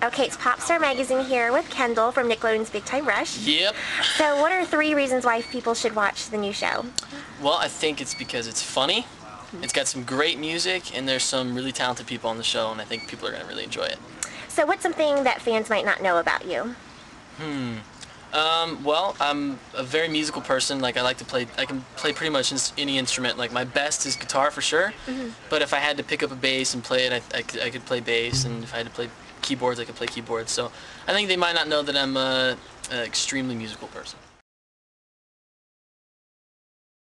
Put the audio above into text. Okay, it's Popstar Magazine here with Kendall from Nickelodeon's Big Time Rush. Yep. So what are 3 reasons why people should watch the new show? Well, I think it's because it's funny, it's got some great music, and there's some really talented people on the show, and I think people are going to really enjoy it. So what's something that fans might not know about you? Well, I'm a very musical person. Like, I can play pretty much any instrument. Like, my best is guitar for sure. But if I had to pick up a bass and play it, I could play bass. And if I had to play keyboards, I could play keyboards. So I think they might not know that I'm an extremely musical person.